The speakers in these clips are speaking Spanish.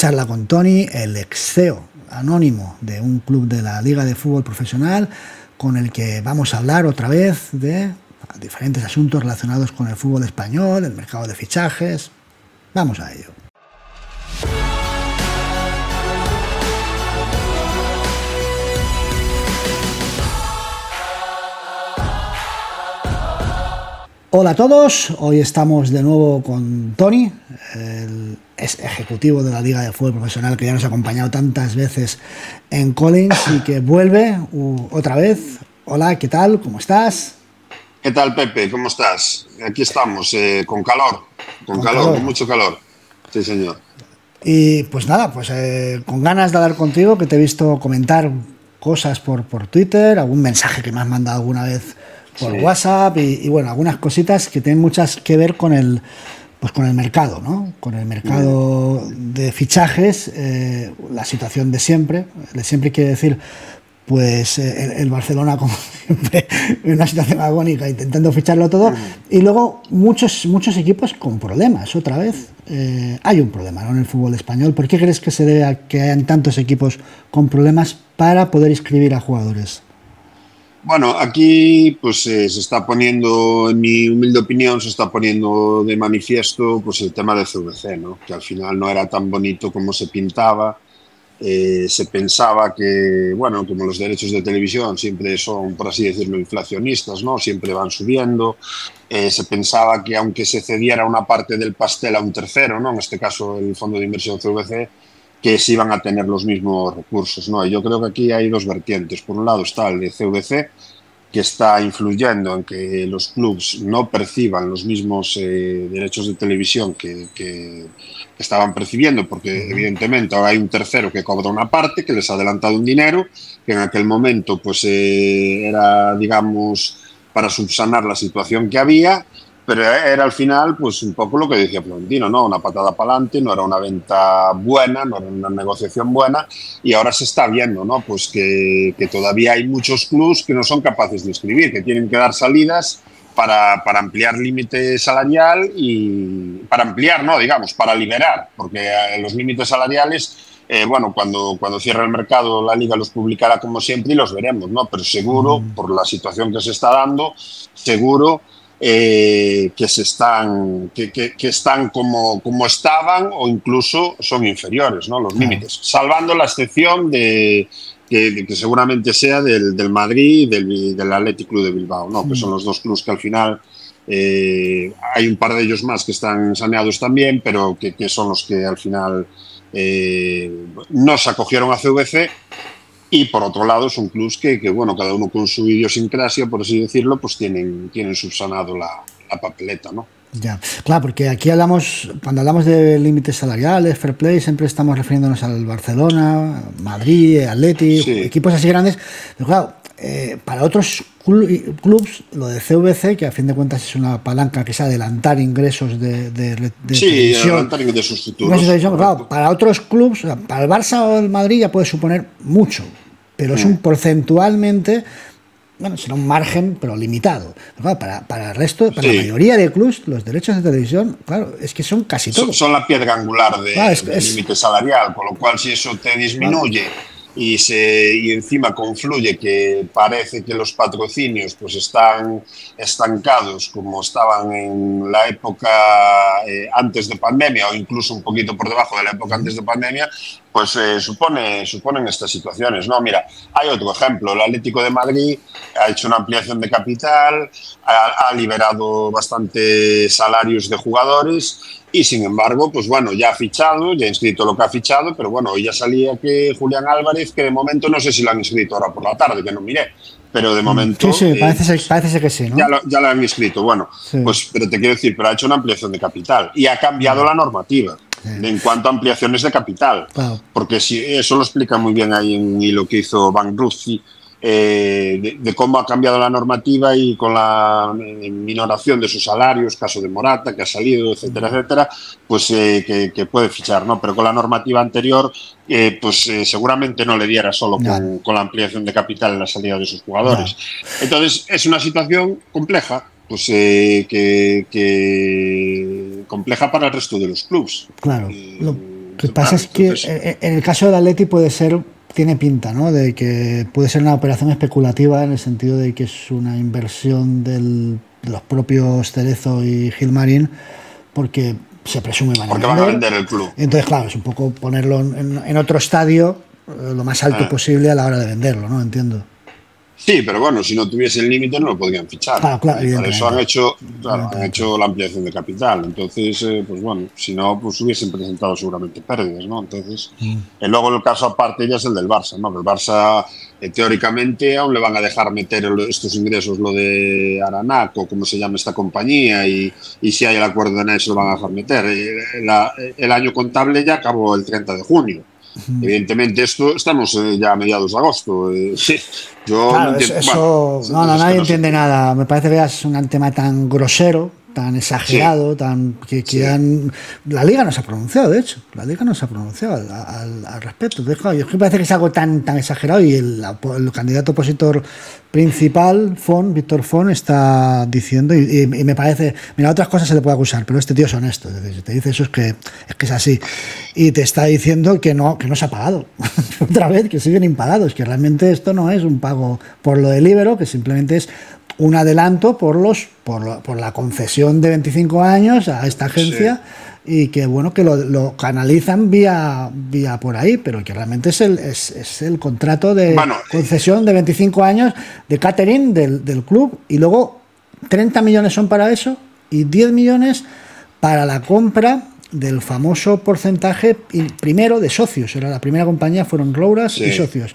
charla con Tony, el ex CEO anónimo de un club de la Liga de Fútbol Profesional, con el que vamos a hablar otra vez de diferentes asuntos relacionados con el fútbol español, el mercado de fichajes. Vamos a ello. Hola a todos, hoy estamos de nuevo con Tony, el ejecutivo de la Liga de Fútbol Profesional que ya nos ha acompañado tantas veces en Kollins y que vuelve otra vez. Hola, ¿qué tal? ¿Cómo estás? ¿Qué tal, Pepe? ¿Cómo estás? Aquí estamos, con calor, con mucho calor. Sí, señor. Y pues nada, pues con ganas de hablar contigo, que te he visto comentar cosas por Twitter, algún mensaje que me has mandado alguna vez por WhatsApp y bueno, algunas cositas que tienen muchas que ver con el, pues con el mercado, ¿no? Con el mercado de fichajes, la situación de siempre quiere decir, pues el Barcelona como siempre en una situación agónica intentando ficharlo todo y luego muchos equipos con problemas otra vez. Hay un problema, ¿no?, en el fútbol español. ¿Por qué crees que se debe a que hayan tantos equipos con problemas para poder inscribir a jugadores? Bueno, aquí pues se está poniendo, en mi humilde opinión, se está poniendo de manifiesto pues el tema del CVC, ¿no?, que al final no era tan bonito como se pintaba. Se pensaba que, bueno, como los derechos de televisión siempre son, por así decirlo, inflacionistas, ¿no?, siempre van subiendo. Se pensaba que aunque se cediera una parte del pastel a un tercero, ¿no?, en este caso el fondo de inversión CVC, que se iban a tener los mismos recursos, ¿no? Yo creo que aquí hay dos vertientes. Por un lado está el de CVC, que está influyendo en que los clubes no perciban los mismos derechos de televisión que estaban percibiendo, porque evidentemente ahora hay un tercero que cobra una parte, que les ha adelantado un dinero, que en aquel momento pues era, digamos, para subsanar la situación que había, pero era al final pues un poco lo que decía Florentino, ¿no?, una patada para adelante, no era una venta buena, no era una negociación buena y ahora se está viendo, ¿no?, pues que todavía hay muchos clubs que no son capaces de inscribir, que tienen que dar salidas para ampliar límite salarial y para ampliar, ¿no?, digamos, para liberar, porque los límites salariales, bueno, cuando cierre el mercado la Liga los publicará como siempre y los veremos, ¿no?, pero seguro, por la situación que se está dando, seguro que se están que están como estaban o incluso son inferiores, ¿no?, los límites, salvando la excepción de que seguramente sea del Madrid y del Athletic Club de Bilbao, ¿no?, que son los dos clubes que al final hay un par de ellos más que están saneados también, pero que son los que al final no se acogieron a CVC. Y por otro lado son clubs que bueno, cada uno con su idiosincrasia, por así decirlo, pues tienen subsanado la papeleta, ¿no? Ya, claro, porque aquí hablamos, cuando hablamos de límites salariales, fair play, siempre estamos refiriéndonos al Barcelona, Madrid, Atleti, equipos así grandes, pero claro, para otros clubs, lo de CVC, que a fin de cuentas es una palanca que es adelantar ingresos de televisión, adelantar ingresos futuros. Claro, para otros clubs, para el Barça o el Madrid ya puede suponer mucho, pero es un porcentualmente, bueno, será un margen, pero limitado. Claro, para el resto, para la mayoría de clubs, los derechos de televisión, claro, es que son casi todos. Son la piedra angular del límite salarial, con lo cual si eso te disminuye, y encima confluye que parece que los patrocinios pues están estancados como estaban en la época antes de pandemia o incluso un poquito por debajo de la época antes de pandemia, pues suponen estas situaciones, ¿no? Mira, hay otro ejemplo, el Atlético de Madrid ha hecho una ampliación de capital, ha liberado bastante salarios de jugadores y sin embargo, pues bueno, ya ha fichado, ya ha inscrito lo que ha fichado, pero bueno, ya salía que Julián Álvarez, que de momento no sé si lo han inscrito ahora por la tarde, que no miré, pero de momento... Sí, parece que sí, ¿no? Ya lo han inscrito, bueno, pues pero te quiero decir, pero ha hecho una ampliación de capital y ha cambiado la normativa en cuanto a ampliaciones de capital, porque si eso lo explica muy bien ahí en lo que hizo Van Rutte, de cómo ha cambiado la normativa y con la minoración de sus salarios, caso de Morata que ha salido, etcétera, etcétera, pues que puede fichar, ¿no? Pero con la normativa anterior, pues seguramente no le diera solo con la ampliación de capital en la salida de sus jugadores. Entonces es una situación compleja, pues compleja para el resto de los clubes. Claro. que pasa es que entonces, en el caso del Atleti puede ser, tiene pinta, ¿no? De que puede ser una operación especulativa en el sentido de que es una inversión de los propios Cerezo y Gilmarín, porque se presume van a vender. Porque van a vender el club. Entonces, claro, es un poco ponerlo en otro estadio lo más alto posible a la hora de venderlo, ¿no? Entiendo. Sí, pero bueno, si no tuviese el límite no lo podrían fichar. Claro, claro, por eso han hecho, claro, han hecho la ampliación de capital. Entonces, pues bueno, si no, pues hubiesen presentado seguramente pérdidas, ¿no? Entonces, luego el caso aparte ya es el del Barça, ¿no? El Barça, teóricamente, aún le van a dejar meter estos ingresos, lo de Aranaco, como se llama esta compañía, y si hay el acuerdo de NES, lo van a dejar meter. El año contable ya acabó el 30 de junio. Evidentemente, esto estamos ya a mediados de agosto. Yo claro, no entiendo, eso, bueno, no, nadie entiende nada. Me parece que es un tema tan grosero, tan exagerado, sí, tan que han, la Liga no se ha pronunciado, de hecho. La Liga no se ha pronunciado al respecto. Yo me parece que es algo tan exagerado, y el candidato opositor principal, Víctor Font, está diciendo, y me parece, mira, otras cosas se le puede acusar, pero este tío es honesto, es decir, si te dice eso es que es así, y te está diciendo que no se ha pagado otra vez, que siguen impagados, que realmente esto no es un pago por lo del Libro, que simplemente es un adelanto por la concesión de 25 años a esta agencia, sí, y que bueno, que lo canalizan vía por ahí, pero que realmente es el contrato de concesión de 25 años de catering del club, y luego 30 millones son para eso y 10 millones para la compra del famoso porcentaje primero de socios. Era la primera compañía, fueron Rouras, sí, y socios.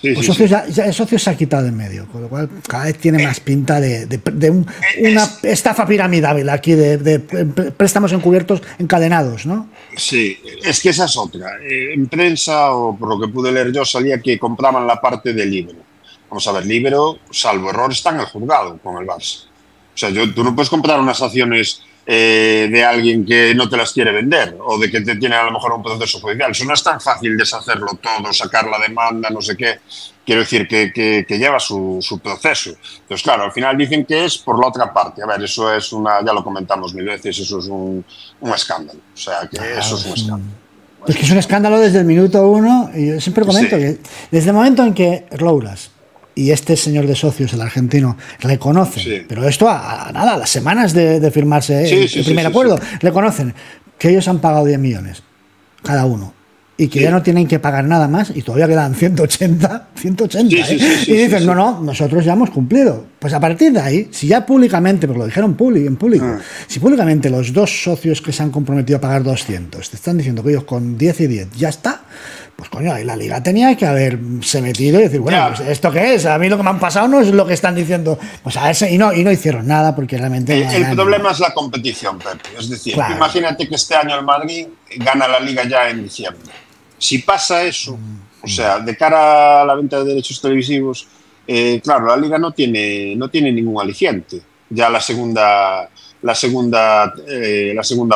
Sí, pues socios, sí, sí. Ya el socio se ha quitado de en medio, con lo cual cada vez tiene más pinta de una estafa piramidal aquí, de préstamos encubiertos encadenados, ¿no? Sí, es que esa es otra. En prensa, o por lo que pude leer yo, salía que compraban la parte de Libro. Vamos a ver, Libro, salvo error, está en el juzgado con el Barça. O sea, tú no puedes comprar unas acciones de alguien que no te las quiere vender, o de que te tiene a lo mejor un proceso judicial. Eso no es tan fácil deshacerlo todo, sacar la demanda, no sé qué. Quiero decir que lleva su proceso. Entonces, claro, al final dicen que es por la otra parte. A ver, eso es ya lo comentamos mil veces, eso es un escándalo. O sea, que eso es un escándalo. Es que es un escándalo desde el minuto uno, y yo siempre comento, sí, que desde el momento en que Rouras y este señor de socios, el argentino, reconocen, sí, pero esto a nada, a las semanas de firmarse, sí, el primer acuerdo, reconocen que ellos han pagado 10 millones cada uno, y que sí, ya no tienen que pagar nada más, y todavía quedan 180, y dicen, no, nosotros ya hemos cumplido. Pues a partir de ahí, si ya públicamente, porque lo dijeron en público, si públicamente los dos socios que se han comprometido a pagar 200, te están diciendo que ellos con 10 y 10 ya está, pues coño, ahí la Liga tenía que haberse metido y decir, bueno, pues ¿esto qué es? A mí lo que me han pasado no es lo que están diciendo. Pues a ese, y no hicieron nada, porque realmente... El problema es la competición, Pepe. Es decir, claro, imagínate que este año el Madrid gana la Liga ya en diciembre. Si pasa eso, o sea, de cara a la venta de derechos televisivos, claro, la Liga no tiene ningún aliciente ya la segunda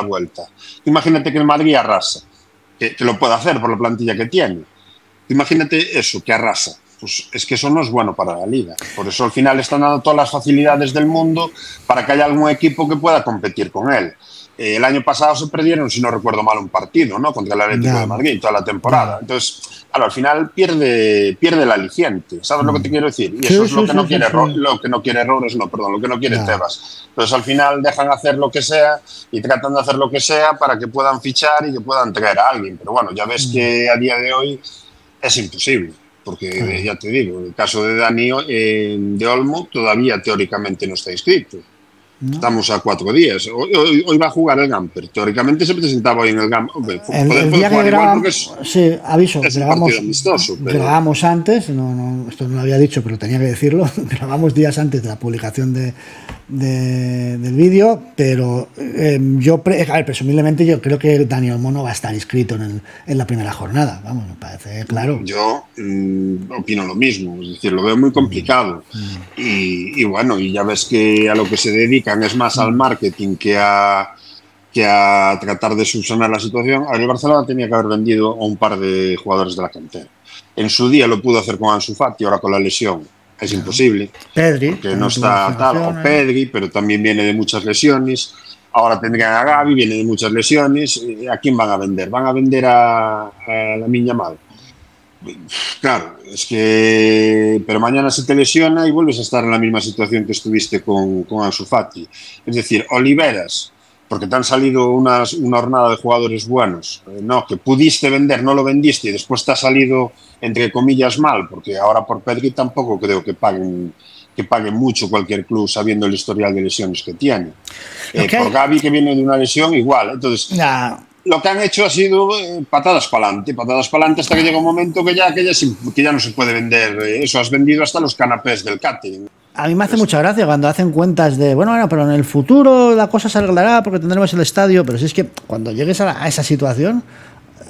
vuelta. Imagínate que el Madrid arrasa. Que lo puede hacer por la plantilla que tiene. Imagínate eso, que arrasa. Pues es que eso no es bueno para la Liga. Por eso al final están dando todas las facilidades del mundo para que haya algún equipo que pueda competir con él. El año pasado se perdieron, si no recuerdo mal, un partido, ¿no? Contra el Atlético de Madrid toda la temporada. Entonces, claro, al final pierde el aliciente. ¿Sabes lo que te quiero decir? Y eso es lo que no quiere Rouras, lo que no quiere Tebas. Entonces, al final dejan hacer lo que sea y tratan de hacer lo que sea para que puedan fichar y que puedan traer a alguien. Pero bueno, ya ves que a día de hoy es imposible. Porque ya te digo, el caso de Dani de Olmo todavía teóricamente no está inscrito. No. Estamos a 4 días. Hoy va a jugar el Gamper. Teóricamente se presentaba hoy en el Gamper. El día que grabamos, sí, aviso, grabamos antes, esto no lo había dicho, pero tenía que decirlo. Grabamos días antes de la publicación del vídeo, pero presumiblemente yo creo que Dani Olmo no va a estar inscrito en la primera jornada. Vamos, me parece claro. Yo opino lo mismo, es decir, lo veo muy complicado. Y bueno, y ya ves que a lo que se dedican es más al marketing que a tratar de subsanar la situación. El Barcelona tenía que haber vendido a un par de jugadores de la cantera. En su día lo pudo hacer con Ansu Fati, ahora con la lesión es imposible. Pedri, porque no está atado. Pedri, pero también viene de muchas lesiones. Ahora tendrían a Gavi, vienen muchas lesiones. ¿A quién van a vender? ¿Van a vender a Lamine Yamal? Claro, es que... Pero mañana se te lesiona y vuelves a estar en la misma situación que estuviste con Ansu Fati. Es decir, o liberas, porque te han salido una hornada de jugadores buenos, no, que pudiste vender, no lo vendiste y después te ha salido, entre comillas, mal, porque ahora por Pedri tampoco creo que paguen mucho cualquier club sabiendo el historial de lesiones que tiene. Okay. Por Gavi, que viene de una lesión, igual. Entonces... Nah. Lo que han hecho ha sido patadas para adelante hasta que llega un momento que ya no se puede vender eso. Has vendido hasta los canapés del catering. A mí me hace mucha gracia cuando hacen cuentas de, bueno, pero en el futuro la cosa se arreglará porque tendremos el estadio, pero si es que cuando llegues a esa situación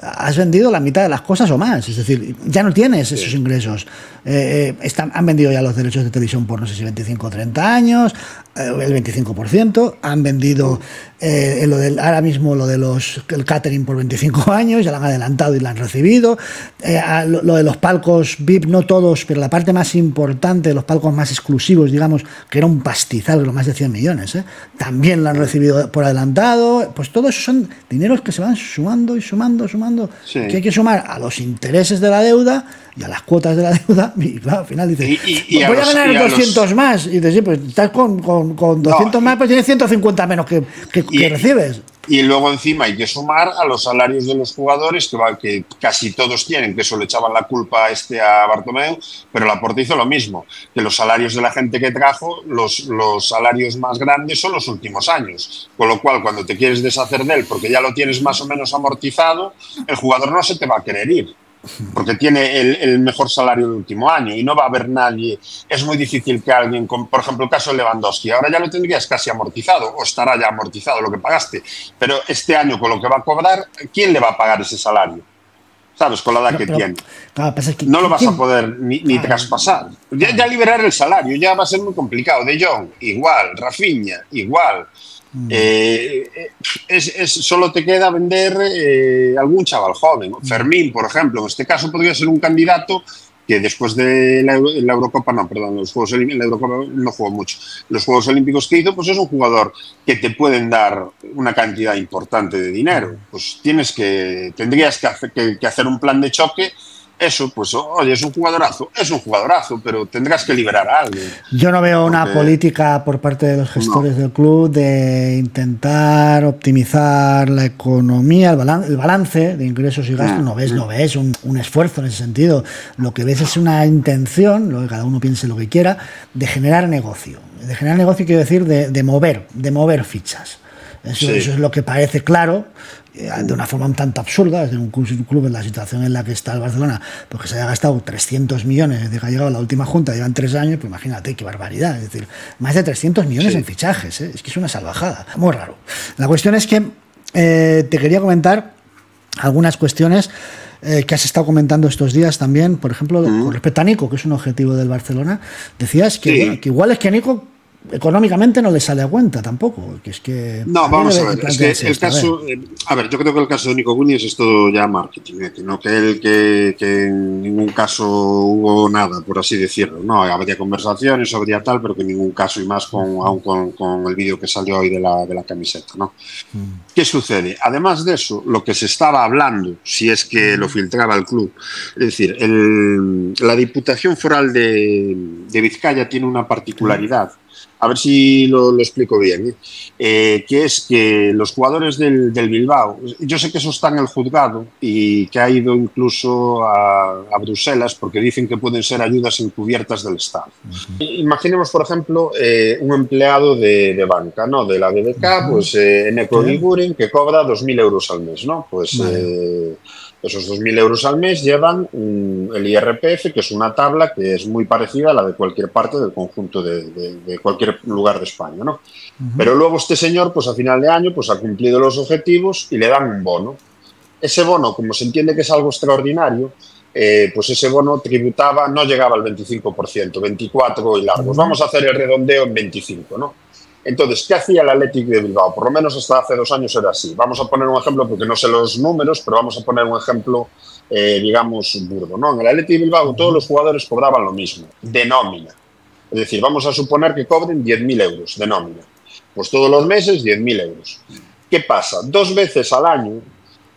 has vendido la mitad de las cosas o más, es decir, ya no tienes esos ingresos. Han vendido ya los derechos de televisión por no sé si 25 o 30 años, el 25%, han vendido ahora mismo lo de el catering por 25 años, ya lo han adelantado y lo han recibido, lo de los palcos VIP, no todos, pero la parte más importante, los palcos más exclusivos, digamos, que era un pastizal, los más de 100 millones, también lo han recibido por adelantado. Pues todo eso son dineros que se van sumando y sumando. Sí. Que hay que sumar a los intereses de la deuda y a las cuotas de la deuda, y claro, al final dices, voy a ganar 200 más, y dices, sí, pues estás con 200 más, pues tienes 150 menos que recibes. Y luego encima hay que sumar a los salarios de los jugadores, que casi todos tienen, que eso le echaban la culpa a Bartomeu, pero Laporta hizo lo mismo, que los salarios de la gente que trajo, los salarios más grandes son los últimos años, con lo cual cuando te quieres deshacer de él, porque ya lo tienes más o menos amortizado, el jugador no se te va a querer ir, porque tiene el mejor salario del último año y no va a haber nadie. Es muy difícil que alguien, por ejemplo el caso de Lewandowski, ahora ya lo tendrías casi amortizado o estará ya amortizado lo que pagaste, pero este año con lo que va a cobrar, ¿quién le va a pagar ese salario? ¿Sabes? Con la edad que tiene. Claro, pues es que, no lo vas a poder ni traspasar. Ya liberar el salario ya va a ser muy complicado. De Jong, igual. Rafinha, igual. Solo te queda vender algún chaval joven. Fermín, por ejemplo, en este caso podría ser un candidato que después de la Eurocopa, no, perdón, los Juegos Olímpicos, la Eurocopa no jugó mucho, los Juegos Olímpicos que hizo, pues es un jugador que te pueden dar una cantidad importante de dinero. Pues tendrías que hacer un plan de choque. Eso, pues, oye, es un jugadorazo, pero tendrás que liberar a alguien. Yo no veo una política por parte de los gestores del club de intentar optimizar la economía, el balance de ingresos y gastos. No ves un esfuerzo en ese sentido. Lo que ves es una intención, lo que cada uno piense lo que quiera, de generar negocio. De generar negocio quiero decir de mover fichas. Eso es lo que parece claro, de una forma un tanto absurda, es de un club en la situación en la que está el Barcelona, porque se haya gastado 300 millones, es decir, que ha llegado a la última junta, llevan 3 años, pues imagínate qué barbaridad, es decir, más de 300 millones en fichajes, es que es una salvajada, muy raro. La cuestión es que te quería comentar algunas cuestiones que has estado comentando estos días también, por ejemplo, con respecto a Nico, que es un objetivo del Barcelona, decías que, bueno, que igual es que Nico... económicamente no le sale a cuenta tampoco, que es que... No, vamos a ver, es que el caso... A ver, yo creo que el caso de Nico Williams es todo ya marketing, no que él, que en ningún caso hubo nada, por así decirlo, no, habría conversaciones, habría tal, pero que en ningún caso, y más aún con el vídeo que salió hoy de la camiseta, ¿no? ¿Qué sucede? Además de eso, lo que se estaba hablando, si es que lo filtraba el club, es decir, la Diputación Foral de Vizcaya tiene una particularidad, a ver si lo explico bien, que es que los jugadores del Bilbao, yo sé que eso está en el juzgado y que ha ido incluso a Bruselas porque dicen que pueden ser ayudas encubiertas del Estado. Imaginemos, por ejemplo, un empleado de banca, ¿no? De la BBK, pues Eneko Ligurin, que cobra 2.000 euros al mes, ¿no? Pues... esos 2.000 euros al mes llevan el IRPF, que es una tabla que es muy parecida a la de cualquier parte del conjunto de cualquier lugar de España, ¿no? Pero luego este señor, pues a final de año, pues ha cumplido los objetivos y le dan un bono. Ese bono, como se entiende que es algo extraordinario, pues ese bono tributaba, no llegaba al 25%, 24 y largos. Vamos a hacer el redondeo en 25, ¿no? Entonces, ¿qué hacía el Athletic de Bilbao? Por lo menos hasta hace 2 años era así. Vamos a poner un ejemplo, porque no sé los números, pero vamos a poner un ejemplo, digamos, burdo, ¿no? En el Athletic de Bilbao todos los jugadores cobraban lo mismo, de nómina. Es decir, vamos a suponer que cobren 10.000 euros de nómina. Pues todos los meses 10.000 euros. ¿Qué pasa? Dos veces al año,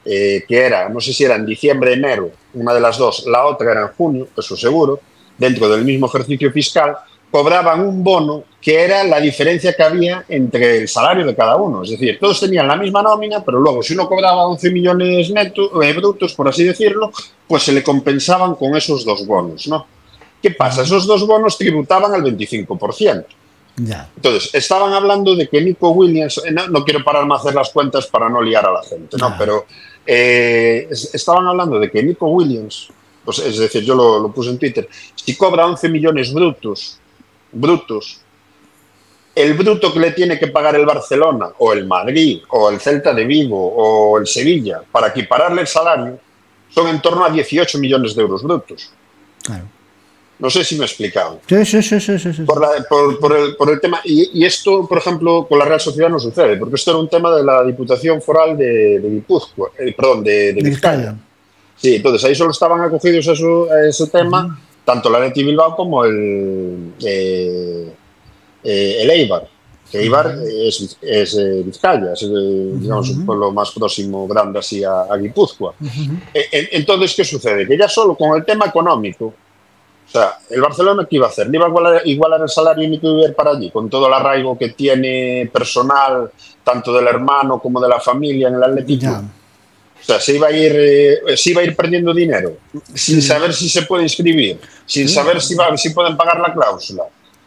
que era, no sé si era en diciembre, enero, una de las dos, la otra era en junio, eso seguro, dentro del mismo ejercicio fiscal, cobraban un bono que era la diferencia que había entre el salario de cada uno. Es decir, todos tenían la misma nómina, pero luego si uno cobraba 11 millones netos, brutos, por así decirlo, pues se le compensaban con esos dos bonos, ¿no? ¿Qué pasa? Esos dos bonos tributaban al 25%. Ya. Entonces, estaban hablando de que Nico Williams, no quiero pararme a hacer las cuentas para no liar a la gente, ¿no? Pero estaban hablando de que Nico Williams, pues, es decir, yo lo puse en Twitter, si cobra 11 millones brutos, el bruto que le tiene que pagar el Barcelona, o el Madrid, o el Celta de Vigo, o el Sevilla, para equipararle el salario, son en torno a 18 millones de euros brutos. Claro. No sé si me he explicado. Sí, sí, sí, sí, sí. Por el tema. Y esto, por ejemplo, con la Real Sociedad no sucede, porque esto era un tema de la Diputación Foral de Guipúzcoa, perdón, de Vizcaya. Sí, entonces ahí solo estaban acogidos a ese tema, tanto la Athletic Bilbao como el EIBAR. Que EIBAR es Vizcaya, es digamos, un pueblo más próximo, grande así, a Guipúzcoa. Entonces, ¿qué sucede? Que ya solo con el tema económico, o sea, el Barcelona, ¿qué iba a hacer? ¿Le iba a igualar el salario y Nico Williams para allí? Con todo el arraigo que tiene personal, tanto del hermano como de la familia en el Atlético. Ya. O sea, se iba a ir perdiendo dinero, sin saber si se puede inscribir, sin saber si pueden pagar la cláusula,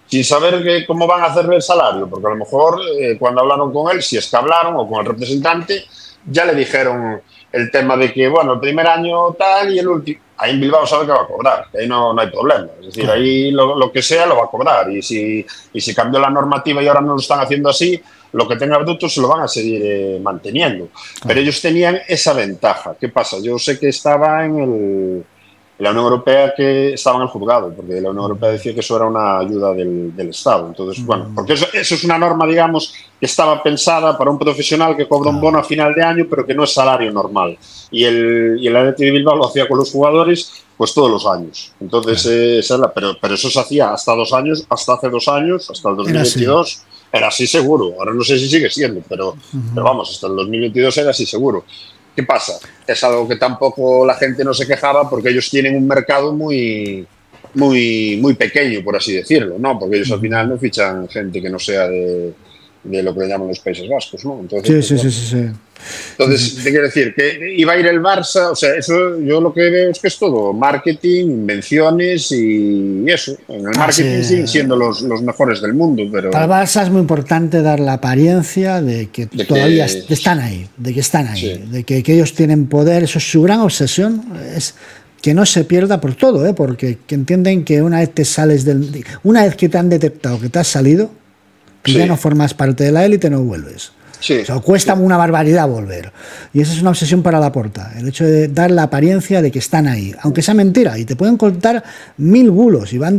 sin saber cómo van a hacerle el salario, porque a lo mejor cuando hablaron con él, si es que hablaron, o con el representante, ya le dijeron el tema de que, bueno, el primer año tal y el último. Ahí en Bilbao sabe que va a cobrar, ahí no hay problema. Es decir, ahí lo que sea lo va a cobrar. Y si cambió la normativa y ahora no lo están haciendo así, lo que tenga bruto se lo van a seguir manteniendo. Pero ellos tenían esa ventaja. ¿Qué pasa? Yo sé que estaba en la Unión Europea, que estaba en el juzgado, porque la Unión Europea decía que eso era una ayuda del Estado. Entonces, bueno, porque eso es una norma, digamos, que estaba pensada para un profesional que cobra un bono a final de año, pero que no es salario normal. Y el Athletic de Bilbao lo hacía con los jugadores, pues todos los años. Entonces, pero eso se hacía hasta hace dos años, hasta el 2022. Era así seguro. Ahora no sé si sigue siendo, pero vamos, hasta el 2022 era así seguro. ¿Qué pasa? Es algo que tampoco la gente no se quejaba, porque ellos tienen un mercado muy, muy, muy pequeño, por así decirlo, ¿no? Porque ellos al final no fichan gente que no sea de lo que le llaman los Países Vascos, ¿no? Entonces, te quiero decir que iba a ir el Barça, o sea, eso yo lo que veo es que es todo marketing, invenciones y eso. En el marketing siguen siendo los mejores del mundo, pero para el Barça es muy importante dar la apariencia de que todavía están ahí, de que ellos tienen poder. Eso es su gran obsesión, es que no se pierda por todo, porque entienden que una vez que te han detectado que te has salido, ya no formas parte de la élite, no vuelves. O sea, cuesta una barbaridad volver. Y esa es una obsesión para Laporta, el hecho de dar la apariencia de que están ahí, aunque sea mentira. Y te pueden contar mil bulos, y van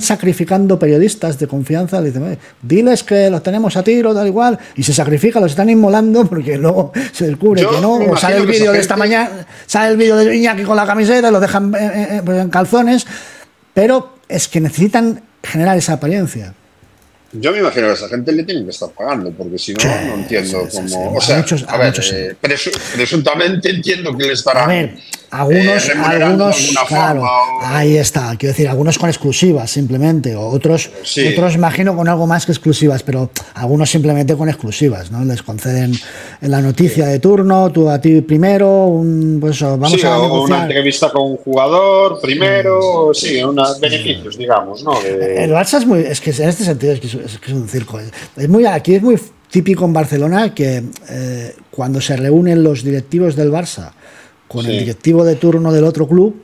sacrificando periodistas de confianza. Dicen, diles que los tenemos a tiro, tal igual, y se sacrifica, los están inmolando, porque luego se descubre que no. O sale el vídeo de esta mañana, sale el vídeo de Iñaki con la camiseta y los dejan en calzones. Pero es que necesitan generar esa apariencia. Yo me imagino que a esa gente le tienen que estar pagando, porque si no, no entiendo cómo. O sea, presuntamente entiendo que le estarán. A ver, algunos claro, forma, ahí está. Quiero decir, algunos con exclusivas simplemente, o otros imagino con algo más que exclusivas, pero algunos simplemente con exclusivas, ¿no? Les conceden la noticia de turno, tú a ti primero, una entrevista con un jugador primero, unos beneficios, digamos, ¿no? El Barça es que en este sentido es un circo. Aquí es muy típico en Barcelona que cuando se reúnen los directivos del Barça con el directivo de turno del otro club,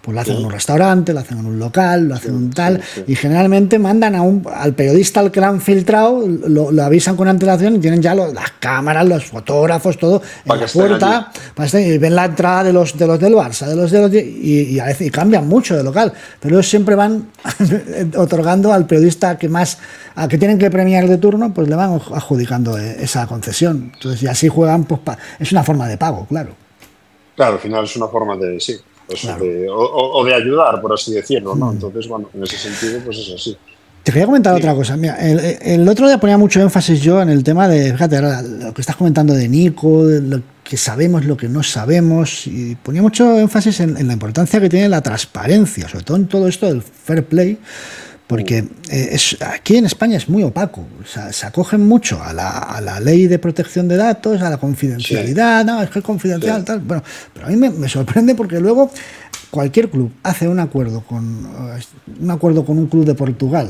pues lo hacen en un restaurante, lo hacen en un local, lo hacen en un tal, y generalmente mandan al periodista al que lo han filtrado, lo avisan con antelación, y tienen ya las cámaras, los fotógrafos, todo en la puerta, y ven la entrada de los del Barça, y a veces cambian mucho de local, pero ellos siempre van otorgando al periodista al que tienen que premiar de turno, pues le van adjudicando esa concesión. Entonces, y así juegan, pues es una forma de pago, claro. Claro, al final es una forma de, de ayudar, por así decirlo, ¿no? Entonces, bueno, en ese sentido, pues es así. Te quería comentar otra cosa. Mira, el otro día ponía mucho énfasis yo en el tema de, fíjate, lo que estás comentando de Nico, de lo que sabemos, lo que no sabemos, y ponía mucho énfasis en la importancia que tiene la transparencia, sobre todo en todo esto del fair play, porque aquí en España es muy opaco. O sea, se acogen mucho a la ley de protección de datos, a la confidencialidad, sí. No, es que es confidencial, sí. Tal. Bueno, pero a mí me sorprende porque luego... Cualquier club hace un acuerdo con un club de Portugal,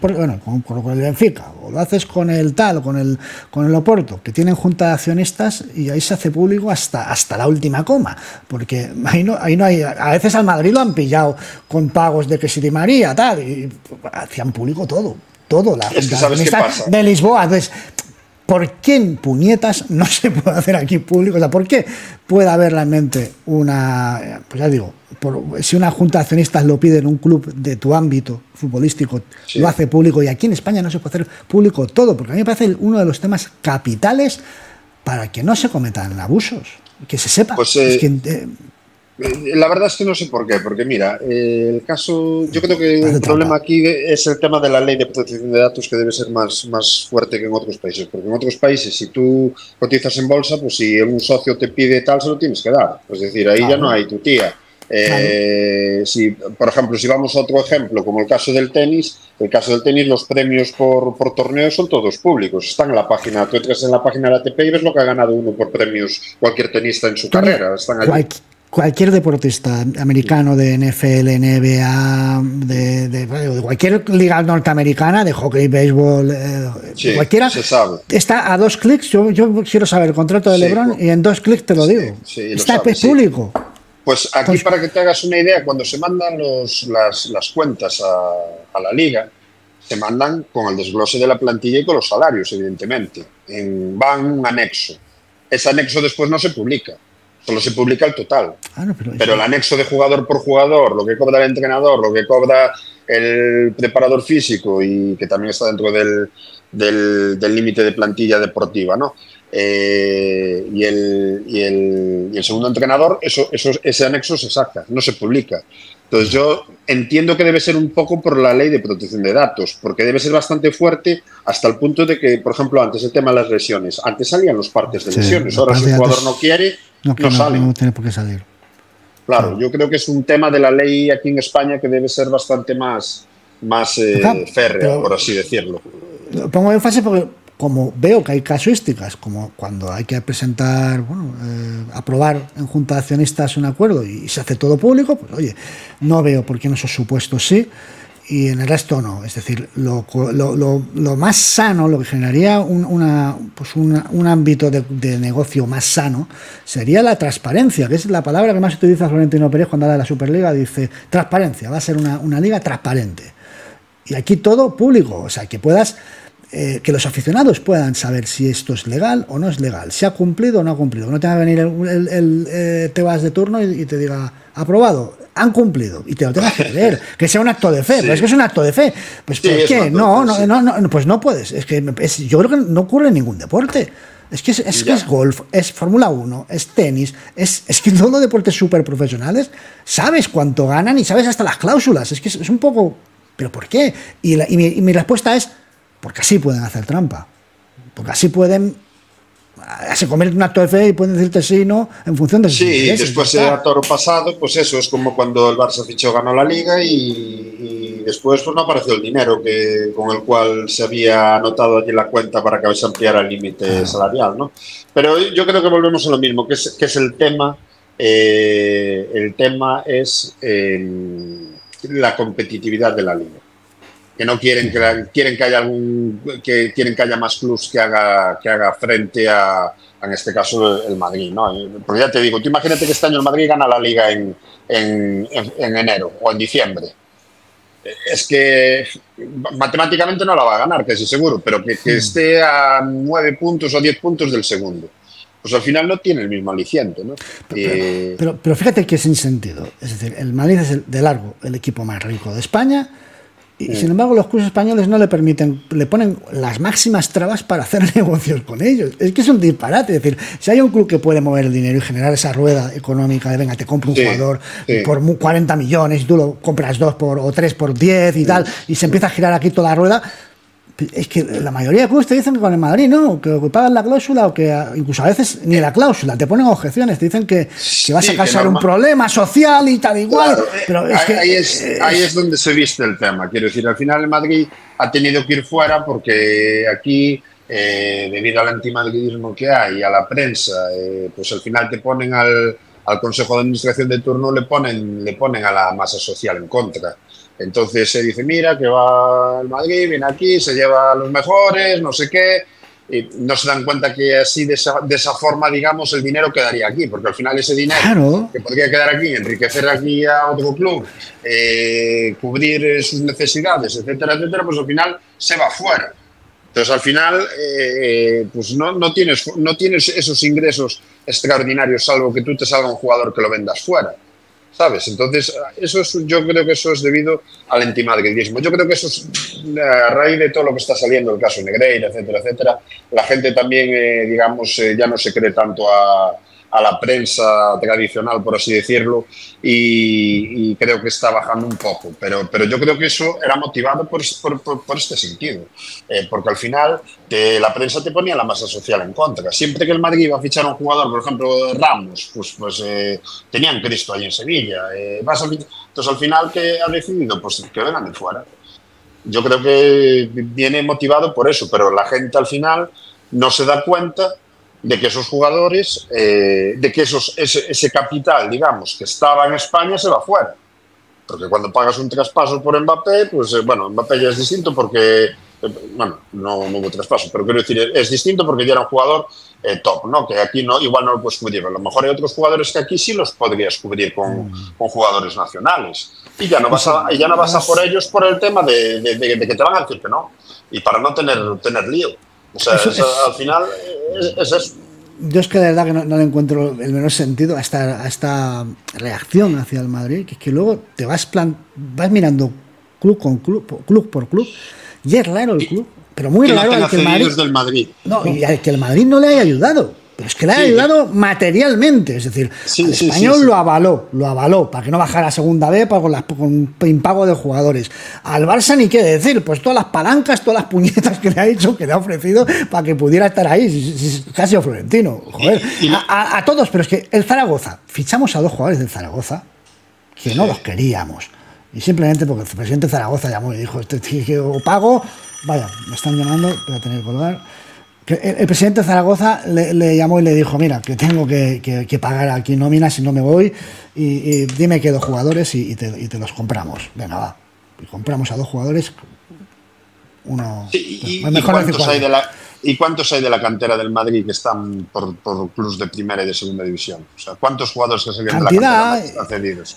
con el Benfica, o lo haces con el tal, o con el Oporto, que tienen junta de accionistas y ahí se hace público hasta la última coma, porque ahí no hay, a veces al Madrid lo han pillado con pagos de que si Di María, tal, y hacían público todo, la junta de accionistas de Lisboa. Entonces, ¿por qué en puñetas no se puede hacer aquí público? O sea, ¿por qué puede haber realmente una... Pues ya digo, si una junta de accionistas lo pide en un club de tu ámbito futbolístico, sí, lo hace público, y aquí en España no se puede hacer público todo? Porque a mí me parece uno de los temas capitales para que no se cometan abusos, que se sepa. Pues, la verdad es que no sé por qué, porque mira, el caso, yo creo que el problema aquí es el tema de la ley de protección de datos, que debe ser más fuerte que en otros países, porque en otros países, si tú cotizas en bolsa, pues si un socio te pide tal, se lo tienes que dar, es decir, ahí ya no hay tu tía. Si, por ejemplo, si vamos a otro ejemplo, como el caso del tenis, los premios por torneos son todos públicos, están en la página, tú entras en la página de la ATP y ves lo que ha ganado uno por premios, cualquier tenista en su carrera, están allí. Cualquier deportista americano de NFL, NBA, de cualquier liga norteamericana, de hockey, béisbol, sí, cualquiera, se sabe. Está a 2 clics. Yo quiero saber el contrato de LeBron y en 2 clics te lo digo. Sí, está público. Sí. Pues aquí, entonces, para que te hagas una idea, cuando se mandan las cuentas a la liga, se mandan con el desglose de la plantilla y con los salarios, evidentemente. Van un anexo. Ese anexo después no se publica. Solo se publica el total. Ah, no, pero el anexo de jugador por jugador, lo que cobra el entrenador, lo que cobra el preparador físico, y que también está dentro del límite de plantilla deportiva, ¿no? Y el segundo entrenador, ese anexo se saca, no se publica. Entonces yo entiendo que debe ser un poco por la ley de protección de datos, porque debe ser bastante fuerte, hasta el punto de que, por ejemplo, antes el tema de las lesiones, antes salían los partes de lesiones, ahora si un jugador no quiere... No tiene por qué salir. Claro, yo creo que es un tema de la ley aquí en España que debe ser bastante más férreo, por así decirlo. Pongo énfasis porque, como veo que hay casuísticas, como cuando hay que presentar, aprobar en junta de accionistas un acuerdo y se hace todo público, pues oye, no veo por qué en esos supuestos sí y en el resto no. Es decir, lo más sano, lo que generaría un ámbito de negocio más sano sería la transparencia, que es la palabra que más utiliza Florentino Pérez cuando habla de la Superliga. Dice transparencia, va a ser una liga transparente, y aquí todo público, o sea, que puedas que los aficionados puedan saber si esto es legal o no es legal, si ha cumplido o no ha cumplido, no te va a venir el Tebas de turno y te diga aprobado, han cumplido, y te lo tengas que creer, que sea un acto de fe. Sí. Pero es que es un acto de fe, pues sí, ¿por qué? No, pues no puedes, yo creo que no ocurre en ningún deporte. Es golf, es Fórmula 1, es tenis, es que todos los deportes súper profesionales sabes cuánto ganan y sabes hasta las cláusulas. Es un poco, ¿pero por qué? Y mi respuesta es, porque así pueden hacer trampa, porque así pueden, se convierte en un acto de fe y pueden decirte sí, no, en función de... Sí, y después se da toro pasado, pues eso, es como cuando el Barça fichó, ganó la Liga y después pues no apareció el dinero con el cual se había anotado allí la cuenta para que se ampliara el límite salarial, ¿no? Pero yo creo que volvemos a lo mismo, que es el tema, la competitividad de la Liga. Que no quieren que haya más clubs que haga frente a en este caso el Madrid, ¿no? Porque ya te digo, tú imagínate que este año el Madrid gana la Liga en enero o en diciembre. Es que matemáticamente no la va a ganar, casi seguro, pero que esté a 9 puntos o 10 puntos del segundo. Pues al final no tiene el mismo aliciente, ¿no? Pero fíjate que es sin sentido. Es decir, el Madrid es de largo el equipo más rico de España. Y sin embargo los clubes españoles no le permiten, le ponen las máximas trabas para hacer negocios con ellos. Es que es un disparate. Es decir, si hay un club que puede mover el dinero y generar esa rueda económica de venga, te compro un jugador por 40 millones y tú lo compras 2 o 3 por 10 y tal, y se empieza a girar aquí toda la rueda. Es que la mayoría de clubes te dicen que con el Madrid no, que pagan la cláusula o que incluso a veces ni la cláusula, te ponen objeciones, te dicen que vas a causar un problema social y tal igual. Claro, pero es ahí es donde se viste el tema. Quiero decir, al final el Madrid ha tenido que ir fuera porque aquí, debido al antimadridismo que hay, a la prensa, pues al final te ponen al Consejo de Administración de turno, le ponen a la masa social en contra. Entonces se dice, mira, que va el Madrid, viene aquí, se lleva a los mejores, no sé qué, y no se dan cuenta que así, de esa forma, digamos, el dinero quedaría aquí, porque al final ese dinero que podría quedar aquí, enriquecer aquí a otro club, cubrir sus necesidades, etcétera, etcétera, pues al final se va fuera. Entonces al final pues no tienes esos ingresos extraordinarios, salvo que tú te salga un jugador que lo vendas fuera. ¿Sabes? Entonces, yo creo que eso es debido al antimadridismo. Yo creo que eso es a raíz de todo lo que está saliendo, el caso Negreira, etcétera, etcétera. La gente también, digamos, ya no se cree tanto a la prensa tradicional, por así decirlo, y creo que está bajando un poco. Pero yo creo que eso era motivado por este sentido. Porque al final la prensa te ponía la masa social en contra. Siempre que el Madrid iba a fichar a un jugador, por ejemplo, Ramos, pues tenían Cristo ahí en Sevilla. Entonces al final, ¿qué ha decidido? Pues que vengan de fuera. Yo creo que viene motivado por eso, pero la gente al final no se da cuenta de que esos jugadores, ese capital, digamos, que estaba en España, se va fuera. Porque cuando pagas un traspaso por Mbappé, pues bueno, Mbappé ya es distinto porque, bueno, no hubo traspaso, pero quiero decir, es distinto porque ya era un jugador top, ¿no? Que aquí no, igual no lo puedes cubrir, a lo mejor hay otros jugadores que aquí sí los podrías cubrir con jugadores nacionales. Y ya no vas a por ellos por el tema de que te van a decir que no, y para no tener lío. O sea, al final es eso. Yo es que de verdad que no le encuentro el menor sentido a esta reacción hacia el Madrid, que es que luego te vas mirando club por club, y es raro el club, pero muy raro el que el Madrid, no, y al que el Madrid no le haya ayudado. Pero es que le ha ayudado materialmente, es decir, el español lo avaló para que no bajara a segunda B con impago de jugadores. Al Barça ni qué decir, pues todas las palancas, todas las puñetas que le ha hecho, que le ha ofrecido para que pudiera estar ahí, casi a Florentino, joder, a todos. Pero es que el Zaragoza, fichamos a 2 jugadores del Zaragoza que no los queríamos, y simplemente porque el presidente de Zaragoza llamó y dijo, este tío pago, vaya, me están llamando, voy a tener que colgar. El presidente de Zaragoza le llamó y le dijo, mira, que tengo que pagar aquí nómina si no me voy, y dime que 2 jugadores y te los compramos. Venga, va. Y compramos a 2 jugadores. Uno. Sí, pues, ¿Y cuántos hay de la cantera del Madrid que están por clubes de primera y de segunda división? O sea, ¿cuántos jugadores que se vienen de la cantera cedidos?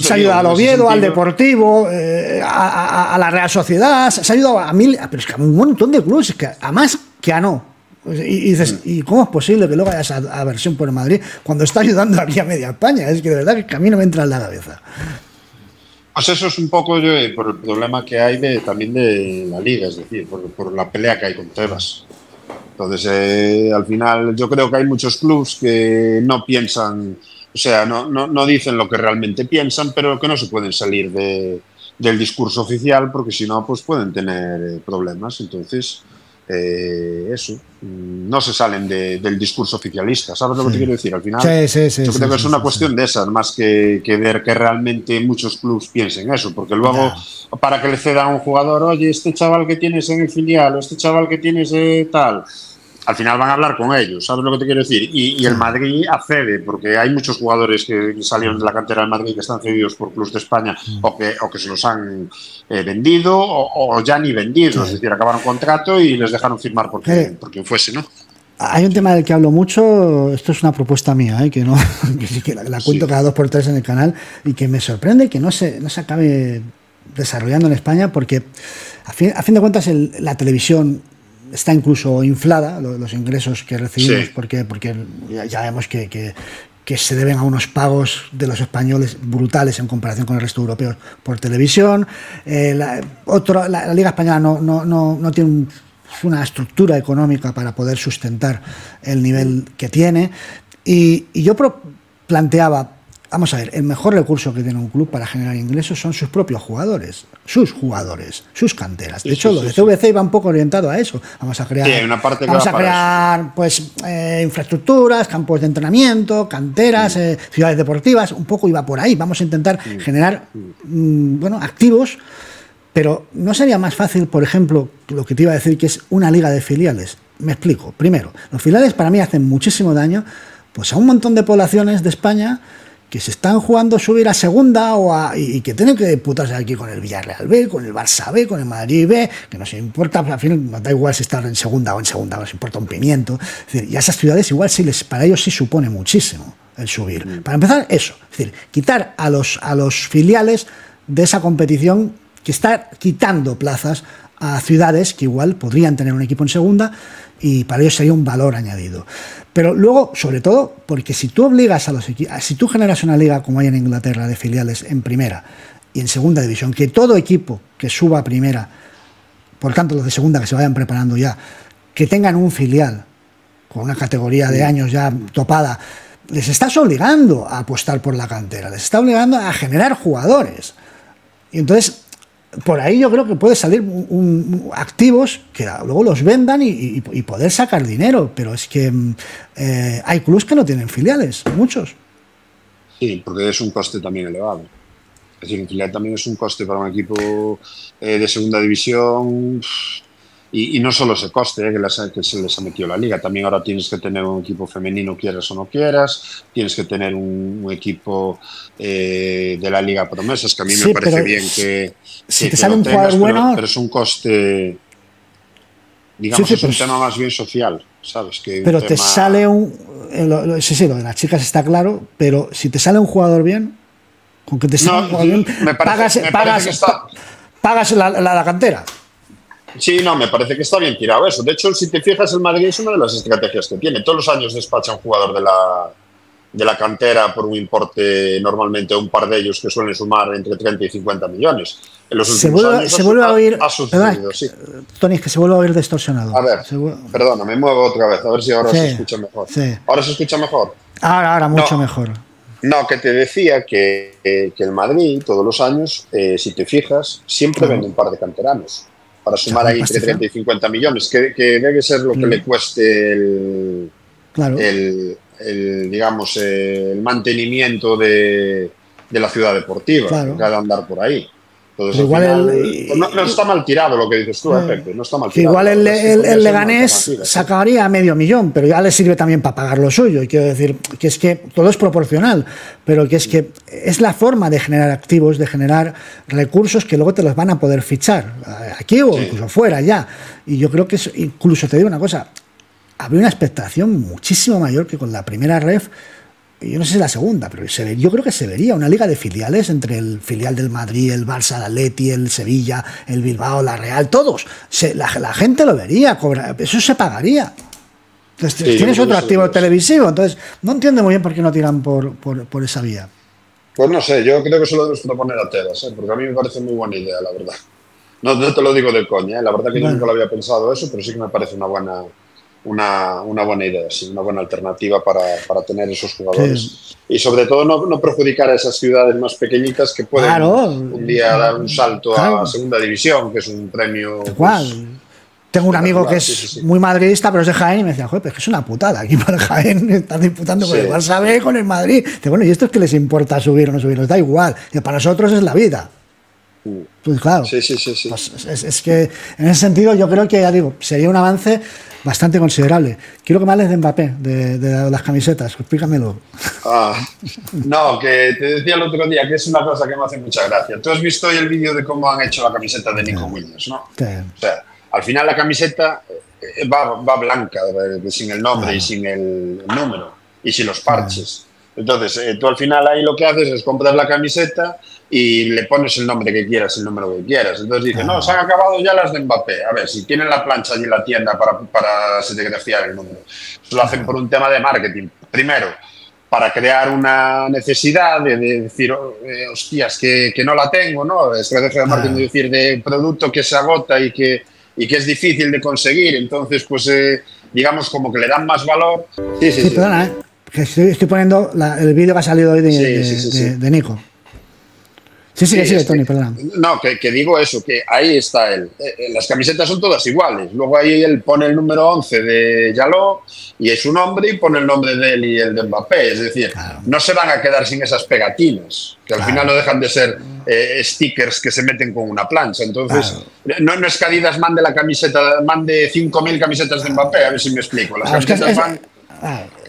Se ha ayudado al Oviedo, al Deportivo, a la Real Sociedad, se ha ayudado a mil, pero es que a un montón de clubes, es que además que a no. Y dices, ¿y cómo es posible que luego hayas aversión por Madrid cuando está ayudando aquí a media España? Es que de verdad que a mí no me entra en la cabeza. Pues eso es un poco por el problema que hay también de la Liga, es decir, por la pelea que hay con Tebas. Entonces, al final yo creo que hay muchos clubes que no piensan, o sea, no dicen lo que realmente piensan, pero que no se pueden salir del discurso oficial porque si no, pues pueden tener problemas. Entonces, eso, no se salen del discurso oficialista, ¿sabes lo que te quiero decir? Al final, yo creo que es una cuestión de esas, más que ver que realmente muchos clubes piensen eso, porque luego, para que le cedan a un jugador, oye, este chaval que tienes en el filial, o este chaval que tienes tal, al final van a hablar con ellos, ¿sabes lo que te quiero decir? Y el Madrid accede, porque hay muchos jugadores que salieron de la cantera del Madrid que están cedidos por clubes de España o que se los han vendido o ya ni vendido, es decir, acabaron contrato y les dejaron firmar por quien fuese, ¿no? Hay un tema del que hablo mucho, esto es una propuesta mía, que no que la cuento cada 2 por 3 en el canal y que me sorprende que no se acabe desarrollando en España porque a fin de cuentas la televisión está incluso inflada, los ingresos que recibimos, porque ya vemos que que se deben a unos pagos de los españoles brutales en comparación con el resto de europeos por televisión. La Liga Española no tiene una estructura económica para poder sustentar el nivel que tiene. Y yo planteaba, vamos a ver, el mejor recurso que tiene un club para generar ingresos son sus propios jugadores, sus canteras. De hecho, lo de CVC va un poco orientado a eso. Vamos a crear, infraestructuras, campos de entrenamiento, canteras, ciudades deportivas, un poco iba por ahí. Vamos a intentar generar activos, pero ¿no sería más fácil, por ejemplo, lo que te iba a decir, que es una liga de filiales? Me explico. Primero, los filiales para mí hacen muchísimo daño pues a un montón de poblaciones de España que se están jugando subir a segunda y que tienen que disputarse aquí con el Villarreal B, con el Barça B, con el Madrid B, que nos importa, al final da igual si están en segunda o en segunda, nos importa un pimiento. Es decir, y a esas ciudades igual para ellos sí supone muchísimo el subir. Para empezar, eso. Es decir, quitar a los filiales de esa competición que está quitando plazas a ciudades que igual podrían tener un equipo en segunda y para ellos sería un valor añadido. Pero luego, sobre todo, porque si tú obligas a los equipos, si tú generas una liga como hay en Inglaterra de filiales en primera y en segunda división, que todo equipo que suba a primera, por tanto los de segunda que se vayan preparando ya, que tengan un filial con una categoría de años ya topada, les estás obligando a apostar por la cantera, les está obligando a generar jugadores. Y entonces, por ahí yo creo que puede salir activos que luego los vendan y poder sacar dinero, pero es que hay clubs que no tienen filiales, muchos. Sí, porque es un coste también elevado. Es decir, un filial también es un coste para un equipo de segunda división y no solo ese coste que se les ha metido la liga, también ahora tienes que tener un equipo femenino, quieras o no quieras, tienes que tener un equipo de la Liga Promesas, que a mí me parece bien que... Si te sale un jugador bueno, pero es un coste, digamos, es un tema más bien social, ¿sabes? Pero te sale un... Sí, lo de las chicas está claro, pero si te sale un jugador bien, con que te salga un jugador bien, pagas la cantera. Sí, no, me parece que está bien tirado eso. De hecho, si te fijas, el Madrid es una de las estrategias que tiene. Todos los años despacha un jugador de la cantera por un importe, normalmente un par de ellos que suelen sumar entre 30 y 50 millones. En los últimos años se vuelve a oír, sí. Tony, es que se vuelve a oír distorsionado. A ver, perdona, me muevo otra vez, a ver si ahora se escucha mejor. Sí. ¿Ahora se escucha mejor? Ahora mucho mejor. No, que te decía que el Madrid, todos los años, si te fijas, siempre vende un par de canteranos para sumar ahí entre 30 y 50 millones, que debe ser lo que le cueste el mantenimiento de la ciudad deportiva, que ha de andar por ahí. Entonces, igual final, no está mal tirado lo que dices tú, Pepe, no está mal tirado. Igual el Leganés sacaría medio millón, pero ya le sirve también para pagar lo suyo. Y quiero decir que es que todo es proporcional, pero que es la forma de generar activos, de generar recursos que luego te los van a poder fichar aquí o incluso fuera ya. Y yo creo que es, incluso te digo una cosa, habría una expectación muchísimo mayor que con la primera ref. Yo no sé si la segunda, pero yo creo que se vería una liga de filiales entre el filial del Madrid, el Barça, el Atleti, el Sevilla, el Bilbao, la Real, todos. La gente lo vería, eso se pagaría. Entonces, sí, tienes otro activo televisivo, entonces no entiendo muy bien por qué no tiran por esa vía. Pues no sé, yo creo que se lo debes proponer a Tebas, porque a mí me parece muy buena idea, la verdad. No te lo digo de coña, la verdad que yo nunca lo había pensado eso, pero sí que me parece una buena idea, sí, una buena alternativa para tener esos jugadores. Sí. Y sobre todo no perjudicar a esas ciudades más pequeñitas que pueden un día dar un salto a segunda división, que es un premio... Tengo un amigo que es muy madridista, pero es de Jaén, y me decía, joder, pero es que es una putada aquí para Jaén, están disputando con el Barça B, con el Madrid. Y bueno, ¿y esto es que les importa subir o no subir? Les da igual, y para nosotros es la vida. Pues claro, pues es que en ese sentido yo creo que, ya digo, sería un avance bastante considerable. Quiero que me hables de Mbappé, de las camisetas, explícamelo. No, que te decía el otro día que es una cosa que me hace mucha gracia. Tú has visto hoy el vídeo de cómo han hecho la camiseta de Nico Williams, ¿no? Sí. O sea, al final la camiseta va blanca, sin el nombre y sin el número, y sin los parches. Entonces, tú al final ahí lo que haces es comprar la camiseta y le pones el nombre que quieras, el número que quieras. Entonces dice, no, se han acabado ya las de Mbappé. A ver, si tienen la plancha allí en la tienda para serigrafiar el número. Eso lo hacen por un tema de marketing. Primero, para crear una necesidad de decir, hostias, que no la tengo, ¿no? Estrategia de marketing, de decir, de producto que se agota y que es difícil de conseguir. Entonces, pues, digamos, como que le dan más valor. Sí, sí, sí, sí. Perdona, estoy poniendo el vídeo que ha salido hoy de Nico. Sí, sí, sí, Tony, perdón. No, que digo eso, que ahí está él. Las camisetas son todas iguales. Luego ahí él pone el número 11 de Yaló y es su nombre, y pone el nombre de él y el de Mbappé. Es decir, claro, no se van a quedar sin esas pegatinas, que claro, al final no dejan de ser stickers que se meten con una plancha. Entonces, claro, no es que Adidas mande la camiseta, mande 5.000 camisetas de Mbappé, a ver si me explico. Las camisetas van...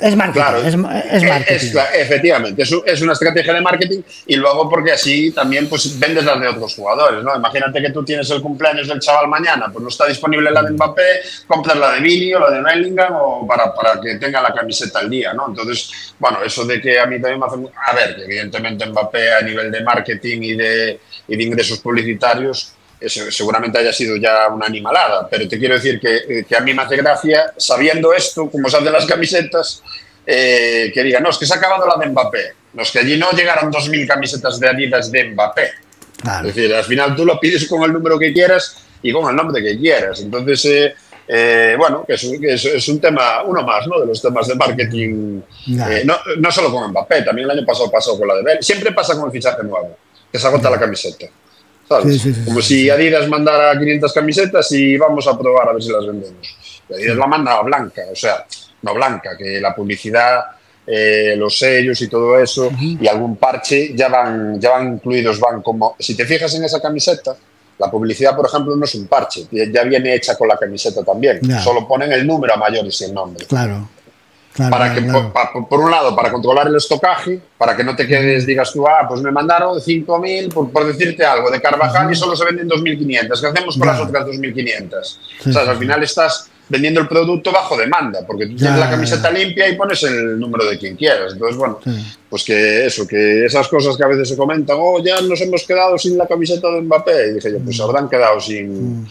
Es marketing, claro, es marketing. Efectivamente, es una estrategia de marketing, y luego porque así también pues vendes las de otros jugadores, ¿no? Imagínate que tú tienes el cumpleaños del chaval mañana, pues no está disponible la de Mbappé, compras la de Vini o la de Bellingham, o para que tenga la camiseta al día, ¿no? Entonces, bueno, eso de que a mí también me hace... A ver, que evidentemente Mbappé a nivel de marketing y de ingresos publicitarios, eso seguramente haya sido ya una animalada, pero te quiero decir que a mí me hace gracia, sabiendo esto, como se hacen las camisetas, que digan, no, es que se ha acabado la de Mbappé. No, es que allí no llegaron 2.000 camisetas de Adidas de Mbappé. Vale. Es decir, al final tú lo pides con el número que quieras y con el nombre que quieras. Entonces, bueno, que es un tema, uno más, ¿no?, de los temas de marketing. Vale. No solo con Mbappé, también el año pasado pasó con la de Bell. Siempre pasa con el fichaje nuevo, que se agota la camiseta. Sí, sí, sí, como si Adidas mandara 500 camisetas y vamos a probar a ver si las vendemos. Y Adidas la manda blanca, o sea, no blanca, que la publicidad, los sellos y todo eso, y algún parche ya van incluidos, van como... Si te fijas en esa camiseta, la publicidad, por ejemplo, no es un parche, ya viene hecha con la camiseta también. Ya. Solo ponen el número a mayores y el nombre. Claro. Claro, para que, claro, por un lado, para controlar el estocaje, para que no te quedes, digas tú, ah, pues me mandaron 5.000, por decirte algo, de Carvajal, y solo se venden 2.500. ¿Qué hacemos con, claro, las otras 2.500? Sí. O sea, al final estás vendiendo el producto bajo demanda, porque tú tienes la camiseta limpia y pones el número de quien quieras. Entonces, bueno, pues que esas cosas que a veces se comentan, oh, ya nos hemos quedado sin la camiseta de Mbappé. Y dije yo, pues habrán quedado sin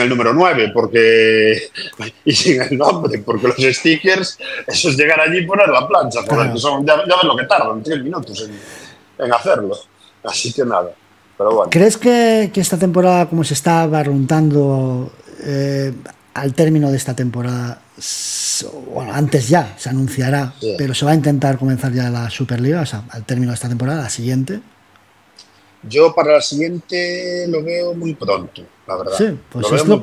el número 9 porque, y sin el nombre, porque los stickers, eso es llegar allí y poner la plancha, claro, son, ya ves lo que tardan, 3 minutos en hacerlo, así que nada, pero bueno. ¿Crees que esta temporada, como se está barruntando al término de esta temporada, bueno, antes ya se anunciará, sí, pero se va a intentar comenzar ya la Superliga, o sea, al término de esta temporada, la siguiente? Yo para la siguiente lo veo muy pronto, la verdad. Sí, pues es lo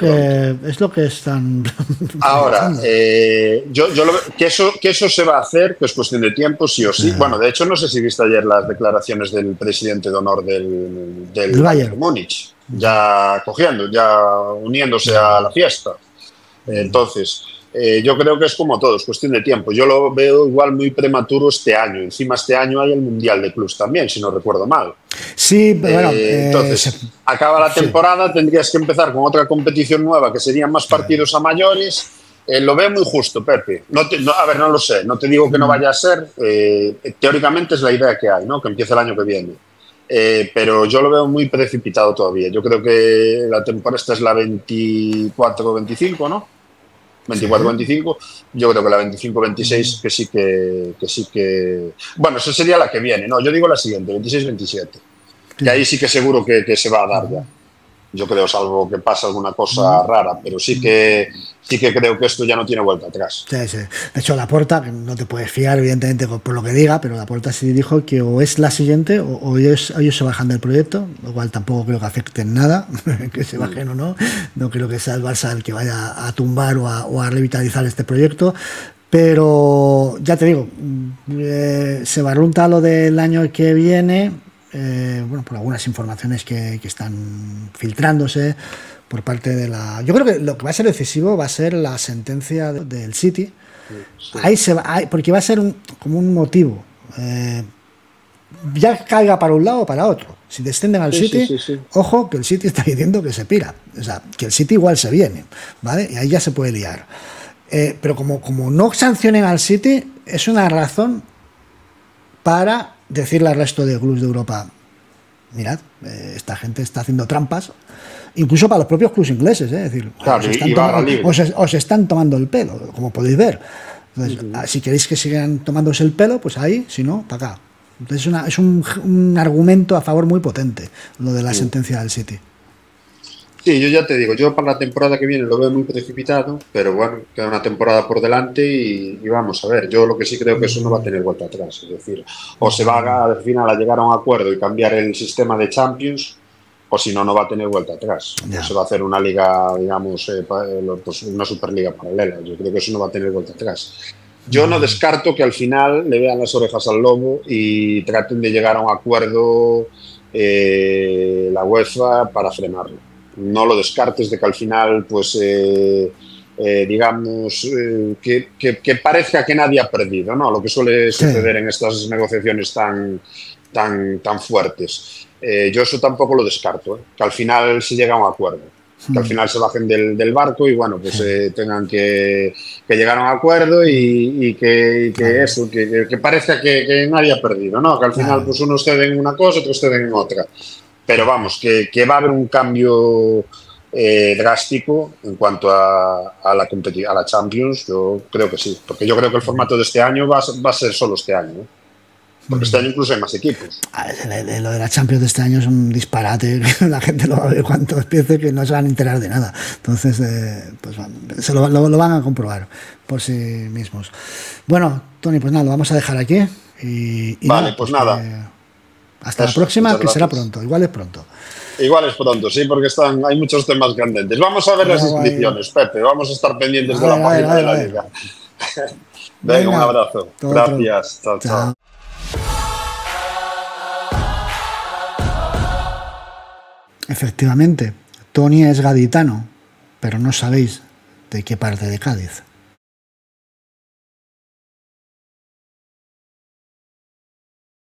que están... Ahora, yo lo veo, que eso se va a hacer, que es cuestión de tiempo, sí o sí. Bueno, de hecho, no sé si viste ayer las declaraciones del presidente de honor del Bayern Múnich, ya cogiendo, ya uniéndose a la fiesta. Entonces... yo creo que es como todo, es cuestión de tiempo. Yo lo veo igual muy prematuro este año. Encima este año hay el Mundial de Clubs también, si no recuerdo mal. Sí, pero bueno, entonces, acaba la temporada, sí, tendrías que empezar con otra competición nueva, que serían más partidos a mayores. Lo veo muy justo, Pepe. A ver, no lo sé, no te digo que no vaya a ser. Teóricamente es la idea que hay, ¿no?, que empiece el año que viene. Pero yo lo veo muy precipitado todavía. Yo creo que la temporada esta es la 24-25, ¿no? 24-25, yo creo que la 25-26, que sí que... Bueno, esa sería la que viene, no, yo digo la siguiente, 26-27, que ahí sí que seguro que se va a dar ya. Yo creo, salvo que pasa alguna cosa rara, pero sí que creo que esto ya no tiene vuelta atrás. Sí, sí. De hecho, Laporta, que no te puedes fiar, evidentemente, por lo que diga, pero Laporta sí dijo que o es la siguiente o ellos se bajan del proyecto, lo cual tampoco creo que afecten nada, que se bajen o no. No creo que sea el Barça el que vaya a tumbar o a revitalizar este proyecto. Pero, ya te digo, se barrunta lo del año que viene... bueno, por algunas informaciones que están filtrándose por parte de la... Yo creo que lo que va a ser decisivo va a ser la sentencia del City. Sí. Ahí se va, porque va a ser como un motivo. Ya caiga para un lado o para otro. Si descienden al City, ojo, que el City está diciendo que se pira. O sea, que el City igual se viene, ¿vale? Y ahí ya se puede liar. Pero como no sancionen al City, es una razón para... decirle al resto de clubes de Europa, mirad, esta gente está haciendo trampas, incluso para los propios clubes ingleses, es decir, claro, os están tomando el pelo, como podéis ver. Entonces, si queréis que sigan tomándose el pelo, pues ahí, si no, para acá. Entonces es un argumento a favor muy potente, lo de la sentencia del City. Sí, yo ya te digo, yo para la temporada que viene lo veo muy precipitado, pero bueno, queda una temporada por delante y vamos a ver. Yo lo que sí creo que eso no va a tener vuelta atrás, es decir, o se va a, al final a llegar a un acuerdo y cambiar el sistema de Champions, o si no, no va a tener vuelta atrás. Yeah. Se va a hacer una liga, digamos, pues una superliga paralela. Yo creo que eso no va a tener vuelta atrás. Yo no descarto que al final le vean las orejas al lobo y traten de llegar a un acuerdo la UEFA para frenarlo. No lo descartes de que al final, pues, digamos, que parezca que nadie ha perdido, ¿no? Lo que suele suceder en estas negociaciones tan fuertes. Yo eso tampoco lo descarto, que al final se llega a un acuerdo. Que al final se bajen del barco y bueno, pues tengan que llegar a un acuerdo y que parezca que nadie ha perdido, ¿no? Que al final pues unos ceden en una cosa, otros ceden en otra. Pero vamos, que va a haber un cambio drástico en cuanto a la Champions, yo creo que sí. Porque yo creo que el formato de este año va a ser solo este año, ¿eh? Porque este año incluso hay más equipos. Lo de la Champions de este año es un disparate. La gente lo va a ver cuando empiece, que no se van a enterar de nada. Entonces, pues se lo van a comprobar por sí mismos. Bueno, Tony, pues nada, lo vamos a dejar aquí. Y vale, nada, pues nada. Hasta la próxima, que será pronto. Igual es pronto. Igual es pronto, sí, porque hay muchos temas candentes. Vamos a ver las inscripciones, Pepe. Vamos a estar pendientes de la página de la Liga. Venga, un abrazo. Gracias. Chao, chao. Efectivamente, Tony es gaditano, pero no sabéis de qué parte de Cádiz.